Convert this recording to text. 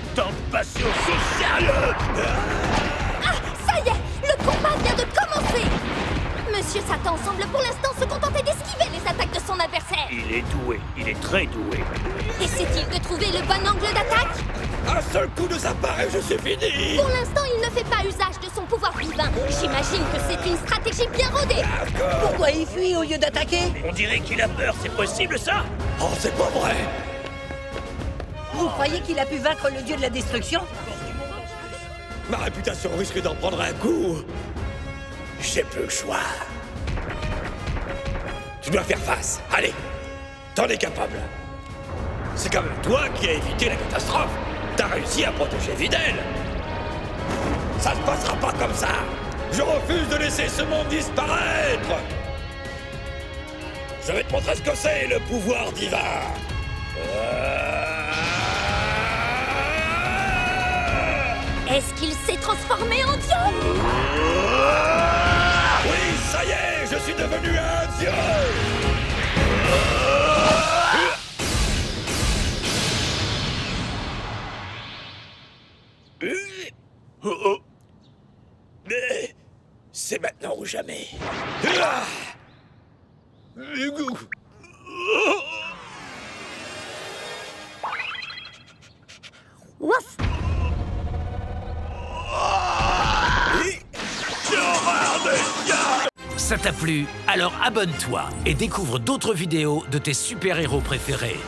J'ai tant de passion, c'est sérieux! Ah, ça y est! Le combat vient de commencer! Monsieur Satan semble pour l'instant se contenter d'esquiver les attaques de son adversaire. Il est doué, il est très doué. Essaie-t-il de trouver le bon angle d'attaque? Un seul coup de sa part et je suis fini! Pour l'instant, il ne fait pas usage de son pouvoir divin. J'imagine que c'est une stratégie bien rodée. Pourquoi il fuit au lieu d'attaquer? On dirait qu'il a peur, c'est possible ça? Oh, c'est pas vrai! Vous croyez qu'il a pu vaincre le dieu de la destruction? Ma réputation risque d'en prendre un coup. J'ai plus le choix. Tu dois faire face, allez. T'en es capable. C'est quand même toi qui as évité la catastrophe. T'as réussi à protéger Videl. Ça ne passera pas comme ça. Je refuse de laisser ce monde disparaître. Je vais te montrer ce que c'est, le pouvoir divin. Est-ce qu'il s'est transformé en dieu? Oui, ça y est, je suis devenu un dieu! Mais c'est maintenant ou jamais. Hugo. Ouf. Ça t'a plu? Alors abonne-toi et découvre d'autres vidéos de tes super-héros préférés.